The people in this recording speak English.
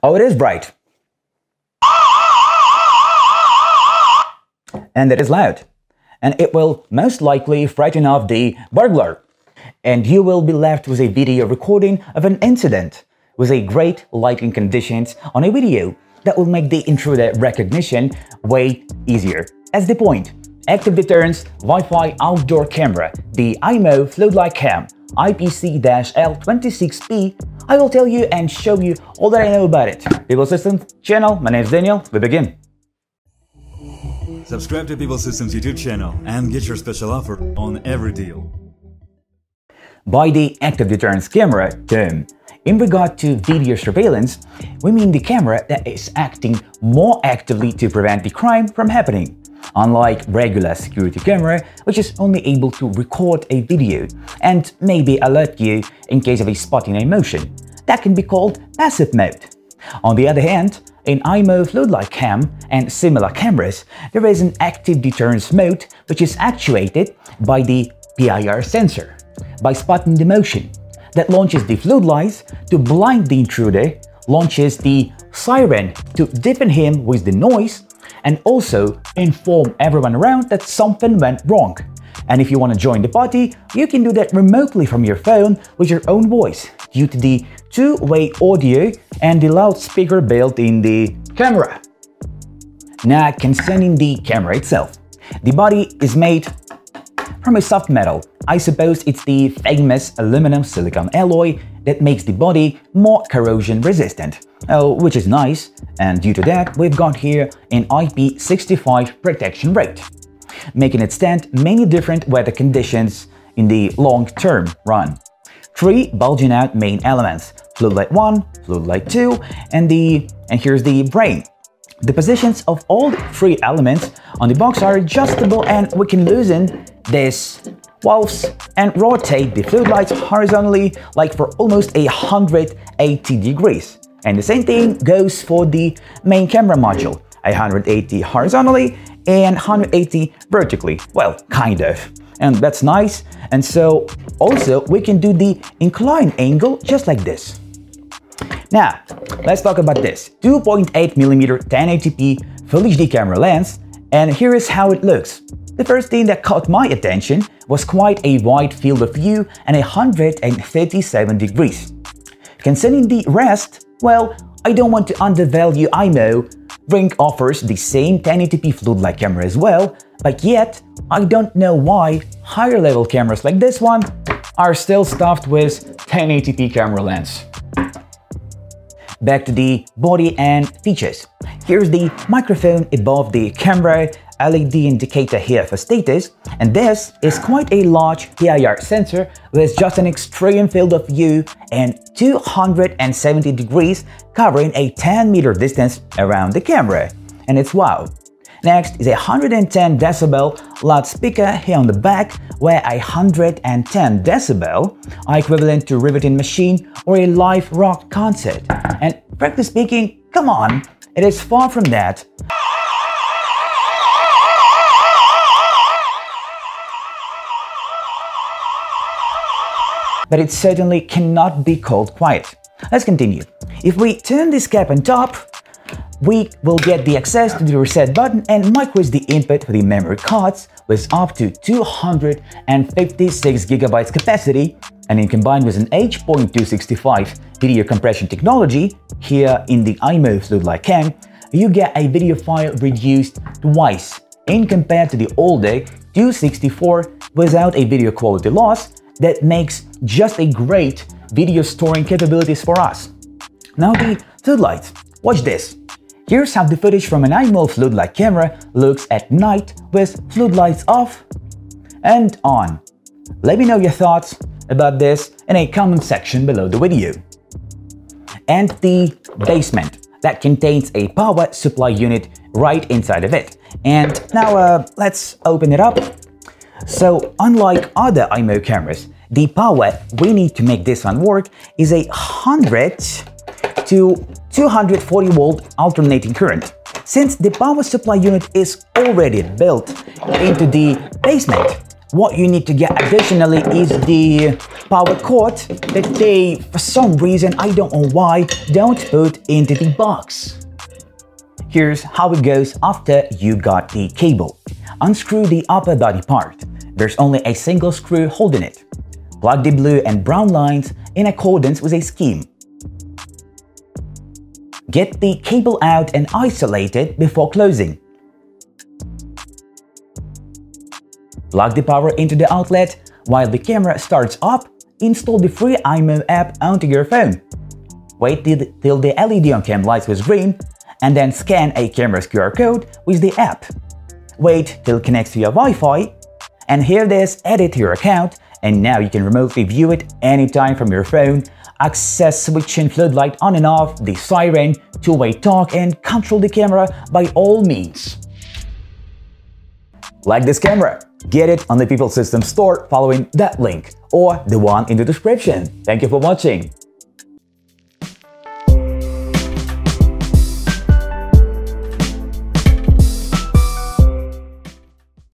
Oh, it is bright. And it is loud. And it will most likely frighten off the burglar. And you will be left with a video recording of an incident with a great lighting conditions on a video that will make the intruder recognition way easier. That's the point. Active Deterrence Wi-Fi Outdoor Camera, the IMOU Floodlight Cam, IPC-L26P. I will tell you and show you all that I know about it. Pipl Systems channel, my name is Daniel, we begin. Subscribe to Pipl Systems YouTube channel and get your special offer on every deal. By the active deterrence camera term, in regard to video surveillance, we mean the camera that is acting more actively to prevent the crime from happening. Unlike regular security camera, which is only able to record a video and maybe alert you in case of a spotting a motion, that can be called passive mode. On the other hand, in IMOU floodlight cam and similar cameras, there is an active deterrence mode which is actuated by the PIR sensor by spotting the motion that launches the floodlights to blind the intruder, launches the siren to deafen him with the noise, and also inform everyone around that something went wrong. And if you want to join the party, you can do that remotely from your phone with your own voice due to the two-way audio and the loudspeaker built in the camera. Now concerning the camera itself, the body is made from a soft metal. I suppose it's the famous aluminum silicon alloy that makes the body more corrosion resistant, which is nice, and due to that we've got here an IP65 protection rate, making it stand many different weather conditions in the long-term run. Three bulging out main elements, floodlight 1, floodlight 2, and here's the brain. The positions of all three elements on the box are adjustable, and we can loosen this valves and rotate the floodlights horizontally like for almost 180 degrees. And the same thing goes for the main camera module, 180 horizontally and 180 vertically, well, kind of. And that's nice. And so also we can do the inclined angle just like this. Now, let's talk about this 2.8mm 1080p Full HD camera lens, and here is how it looks. The first thing that caught my attention was quite a wide field of view and 137 degrees. Concerning the rest, well, I don't want to undervalue IMOU. Ring offers the same 1080p floodlight camera as well, but yet I don't know why higher level cameras like this one are still stuffed with 1080p camera lens. Back to the body and features. Here's the microphone above the camera, LED indicator here for status, and this is quite a large PIR sensor with just an extreme field of view and 270 degrees covering a 10-meter distance around the camera, and it's wow. Next is a 110 decibel loudspeaker here on the back, where 110 decibel are equivalent to riveting machine or a live rock concert. And frankly speaking, come on, it is far from that. But it certainly cannot be called quiet. Let's continue. If we turn this cap on top, we will get the access to the reset button and micros the input for the memory cards with up to 256 GB capacity, and in combined with an H.265 video compression technology here in the IMOU floodlight cam, you get a video file reduced twice in compared to the older 264 without a video quality loss that makes just a great video storing capabilities for us. Now the floodlight, watch this. Here's how the footage from an IMOU floodlight camera looks at night with floodlights off and on. Let me know your thoughts about this in a comment section below the video. And the basement that contains a power supply unit right inside of it. And now let's open it up. So unlike other IMOU cameras, the power we need to make this one work is 100 to 240 volt alternating current. Since the power supply unit is already built into the basement, what you need to get additionally is the power cord that they, for some reason, I don't know why, don't put into the box. Here's how it goes after you got the cable. Unscrew the upper body part. There's only a single screw holding it. Plug the blue and brown lines in accordance with a scheme. Get the cable out and isolate it before closing. Plug the power into the outlet. While the camera starts up, install the free IMOU app onto your phone. Wait till the LED on cam lights with green, and then scan a camera's QR code with the app. Wait till it connects to your Wi-Fi, and here it is added to your account, and now you can remotely view it anytime from your phone, access switching floodlight on and off, the siren, two-way talk, and control the camera by all means. Like this camera? Get it on the Pipl Systems store following that link or the one in the description. Thank you for watching.